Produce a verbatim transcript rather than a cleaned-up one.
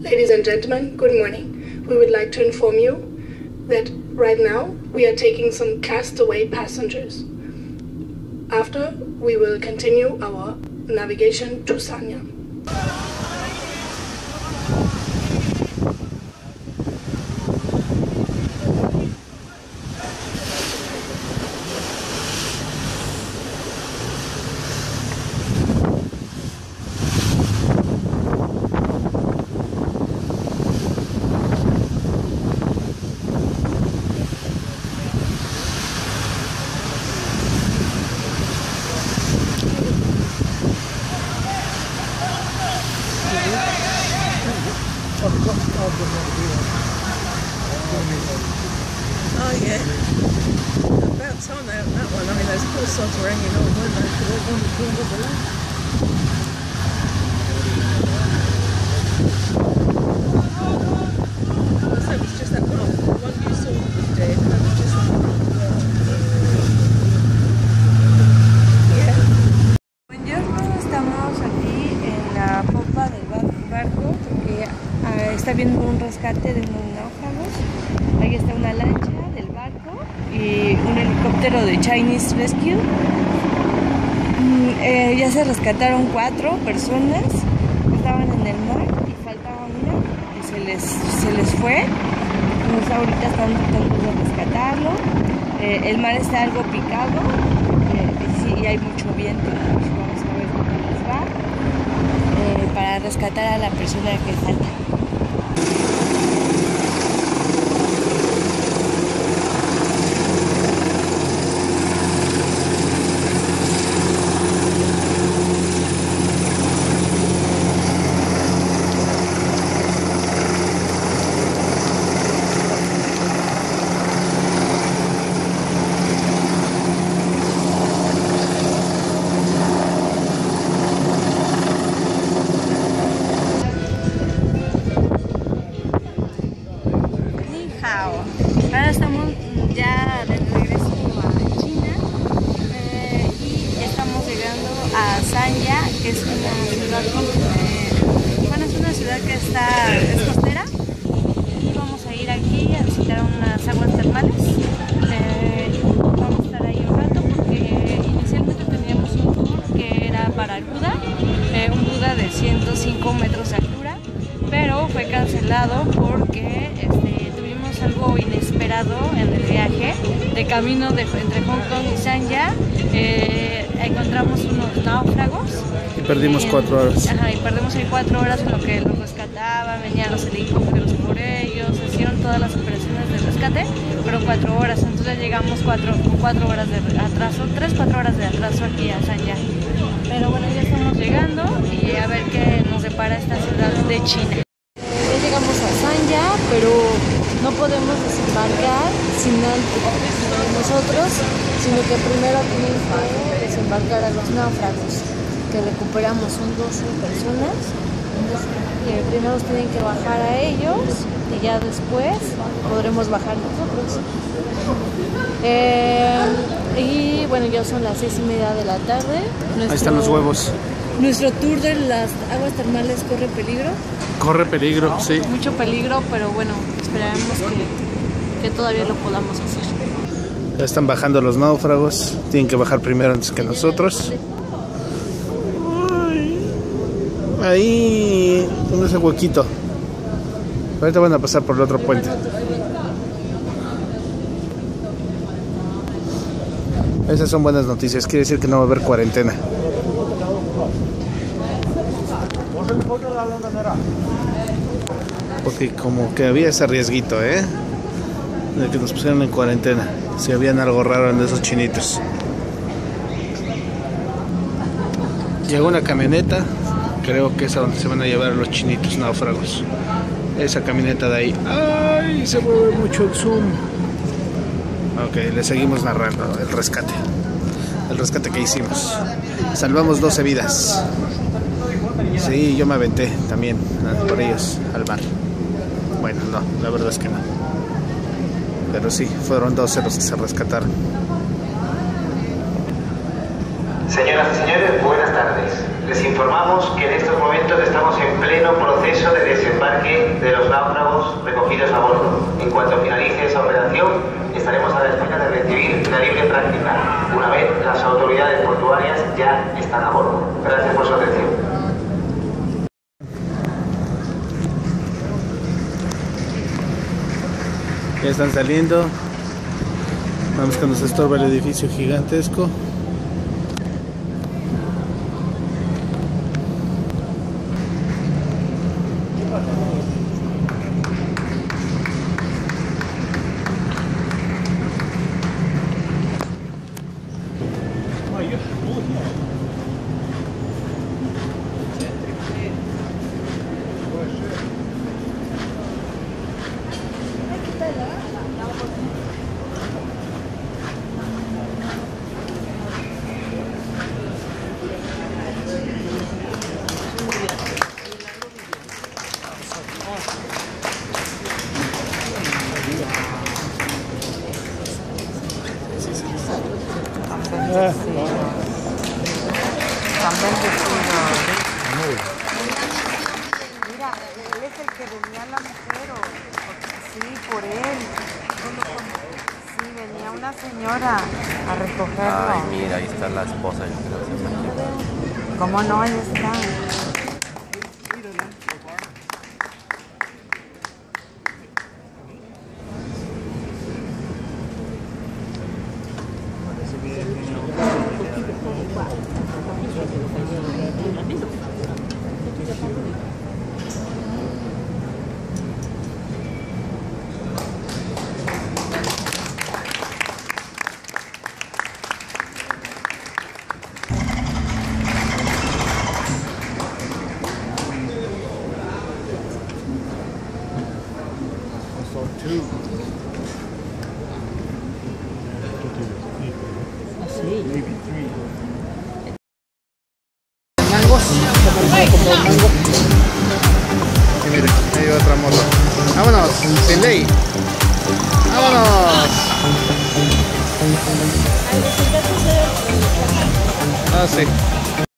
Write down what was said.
Ladies and gentlemen, good morning. We would like to inform you that right now we are taking some castaway passengers. After, we will continue our navigation to Sanya. Oh yeah, about time out that one. I mean, those poor sods were hanging on, weren't they? Because they wanted to go with the left. I said it was just that one, the one you saw that was dead, that was just that one. Yeah. Buongiorno, estamos aquí en la popa del barco porque uh, está viendo un rescate de unos náufragos. Ahí está una lancha del barco y un helicóptero de Chinese Rescue. Mm, eh, ya se rescataron cuatro personas, estaban en el mar y faltaba una y se les, se les fue. Entonces ahorita están tratando de rescatarlo. Eh, el mar está algo picado eh, y, sí, y hay mucho viento. Pues vamos a ver cómo les va eh, para rescatar a la persona que falta. Ahora estamos ya de regreso a China eh, y estamos llegando a Sanya, que es una ciudad, eh, bueno, es una ciudad que está, es costera, y vamos a ir aquí a visitar unas aguas termales. Eh, vamos a estar ahí un rato porque inicialmente teníamos un tour que era para el Buda, eh, un Buda de ciento cinco metros de altura, pero fue cancelado porque este, tuvimos algo inesperado en el viaje de camino de, entre Hong Kong y Sanya. Eh, encontramos unos náufragos y perdimos en, cuatro horas. Ajá, y perdimos ahí cuatro horas en lo que los rescataban, venían los helicópteros por ellos, hicieron todas las operaciones de rescate, pero cuatro horas. Entonces llegamos cuatro, con cuatro horas de atraso, tres, cuatro horas de atraso aquí a Sanya. Pero bueno, ya estamos llegando y a ver qué nos depara esta ciudad de China. Pero no podemos desembarcar sin antes nosotros, sino que primero tenemos que desembarcar a los náufragos, que recuperamos son doce personas. Entonces, eh, primero tienen que bajar a ellos y ya después podremos bajar nosotros. Eh, y bueno, ya son las seis y media de la tarde. Nuestro, Ahí están los huevos. Nuestro tour de las aguas termales corre peligro. Corre peligro, no, sí. Mucho peligro, pero bueno, esperaremos que, que todavía lo podamos hacer. Ya están bajando los náufragos, tienen que bajar primero antes que nosotros. Ahí, ¿dónde es el huequito? Ahorita van a pasar por el otro puente. Esas son buenas noticias, quiere decir que no va a haber cuarentena. Porque como que había ese riesguito, ¿eh? De que nos pusieron en cuarentena. Si habían algo raro en esos chinitos. Llegó una camioneta. Creo que es a donde se van a llevar los chinitos náufragos. Esa camioneta de ahí. ¡Ay! Se mueve mucho el zoom. Ok, le seguimos narrando el rescate. El rescate que hicimos. Salvamos doce vidas. Sí, yo me aventé también por ellos al mar. Bueno, no, la verdad es que no. Pero sí, fueron doce los que se rescataron. Señoras y señores, buenas tardes. Les informamos que en estos momentos estamos en pleno proceso de desembarque realizar esta labor. Gracias por su atención. Ya están saliendo. Vamos, que nos estorba el edificio gigantesco. ¿Cómo no? Ahí está. Ah, sí.